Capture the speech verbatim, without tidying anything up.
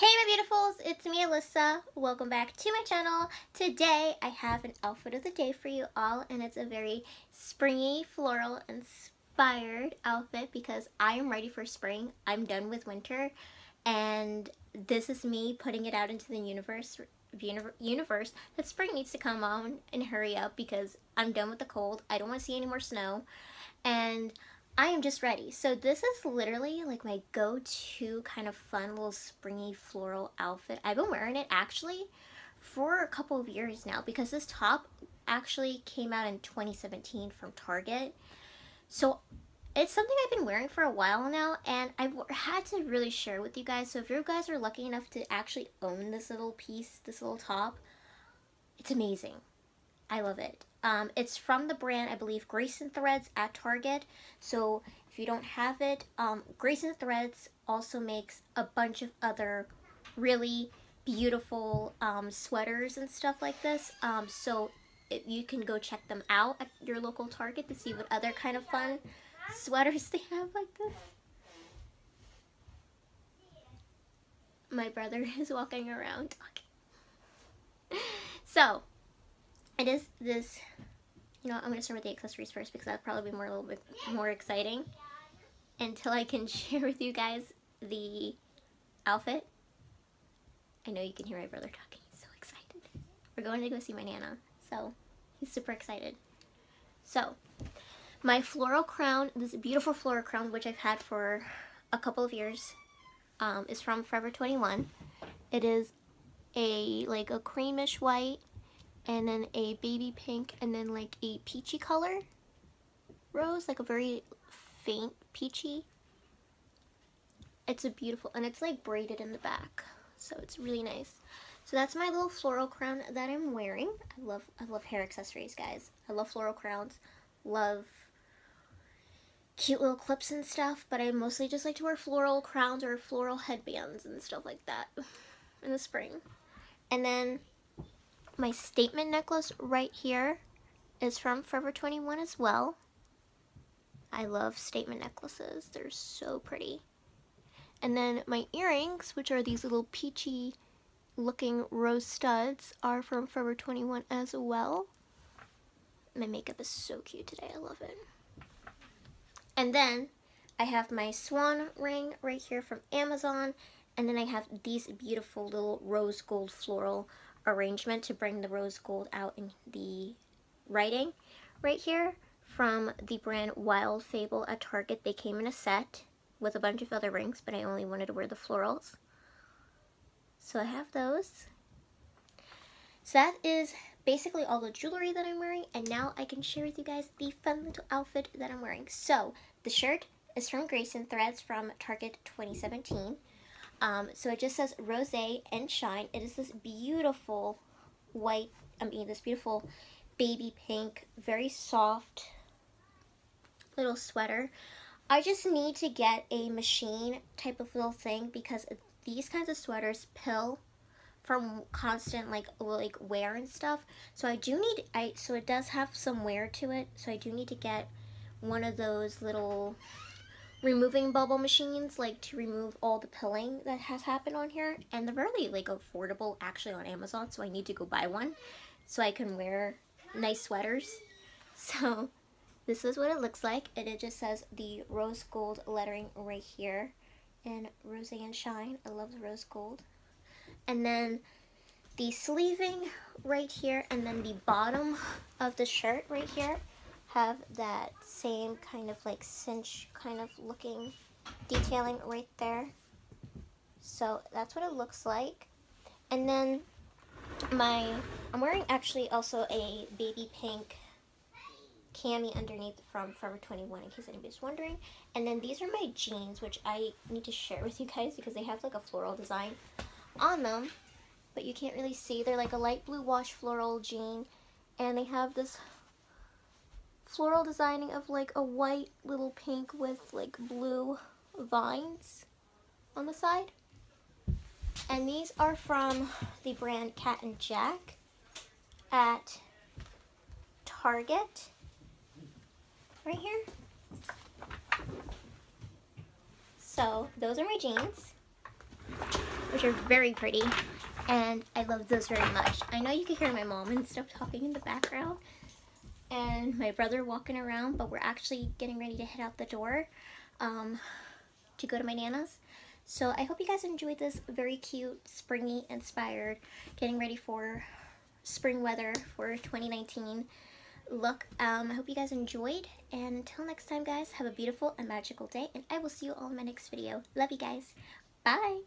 Hey my beautifuls, it's me Alyssa. Welcome back to my channel. Today I have an outfit of the day for you all, and it's a very springy, floral inspired outfit because I am ready for spring. I'm done with winter, and this is me putting it out into the universe universe that spring needs to come on and hurry up because I'm done with the cold. I don't want to see any more snow, and I am just ready. So this is literally like my go-to kind of fun little springy floral outfit. I've been wearing it actually for a couple of years now because this top actually came out in twenty seventeen from Target. So it's something I've been wearing for a while now, and I've had to really share with you guys. So if you guys are lucky enough to actually own this little piece, this little top, it's amazing. I love it. Um, it's from the brand, I believe, Grayson Threads at Target. So if you don't have it, um, Grayson Threads also makes a bunch of other really beautiful um, sweaters and stuff like this. Um, so it, you can go check them out at your local Target to see what other kind of fun sweaters they have like this. My brother is walking around talking. So it is this, you know, I'm gonna start with the accessories first because that'll probably be more a little bit more exciting until I can share with you guys the outfit. I know you can hear my brother talking, he's so excited. We're going to go see my Nana, so he's super excited. So, my floral crown, this beautiful floral crown, which I've had for a couple of years, um, is from Forever twenty-one. It is a, like a creamish white, and then a baby pink, and then like a peachy color rose, like a very faint peachy. It's a beautiful, and it's like braided in the back, so it's really nice. So that's my little floral crown that I'm wearing. I love, I love hair accessories, guys. I love floral crowns, love cute little clips and stuff, but I mostly just like to wear floral crowns or floral headbands and stuff like that in the spring. And then my statement necklace right here is from Forever twenty-one as well. I love statement necklaces. They're so pretty. And then my earrings, which are these little peachy looking rose studs, are from Forever twenty-one as well. My makeup is so cute today. I love it. And then I have my swan ring right here from Amazon. And then I have these beautiful little rose gold floral arrangement to bring the rose gold out in the writing right here from the brand Wild Fable at Target. They came in a set with a bunch of other rings, but I only wanted to wear the florals, so I have those. So that is basically all the jewelry that I'm wearing, and now I can share with you guys the fun little outfit that I'm wearing. So the shirt is from Grayson Threads from Target twenty seventeen. Um, so it just says Rosé and Shine. It is this beautiful white, I mean this beautiful baby pink, very soft little sweater. I just need to get a machine type of little thing because these kinds of sweaters pill from constant like like wear and stuff. So I do need, I so it does have some wear to it. So I do need to get one of those little removing bubble machines, like to remove all the pilling that has happened on here, and they're really like affordable actually on Amazon, so I need to go buy one so I can wear nice sweaters. So this is what it looks like, and it just says the rose gold lettering right here in Rose and Shine. I love the rose gold. And then the sleeving right here, and then the bottom of the shirt right here have that same kind of like cinch kind of looking detailing right there. So that's what it looks like. And then my, I'm wearing actually also a baby pink cami underneath from Forever twenty-one in case anybody's wondering. And then these are my jeans, which I need to share with you guys because they have like a floral design on them, but you can't really see. They're like a light blue wash floral jean, and they have this floral designing of like a white little pink with like blue vines on the side. And these are from the brand Cat and Jack at Target right here. So those are my jeans. which are very pretty, and I love those very much. I know you can hear my mom and stuff talking in the background, and my brother walking around, but we're actually getting ready to head out the door um, to go to my Nana's. So I hope you guys enjoyed this very cute, springy inspired, getting ready for spring weather for twenty nineteen look. Um, I hope you guys enjoyed, and until next time guys, have a beautiful and magical day, and I will see you all in my next video. Love you guys. Bye!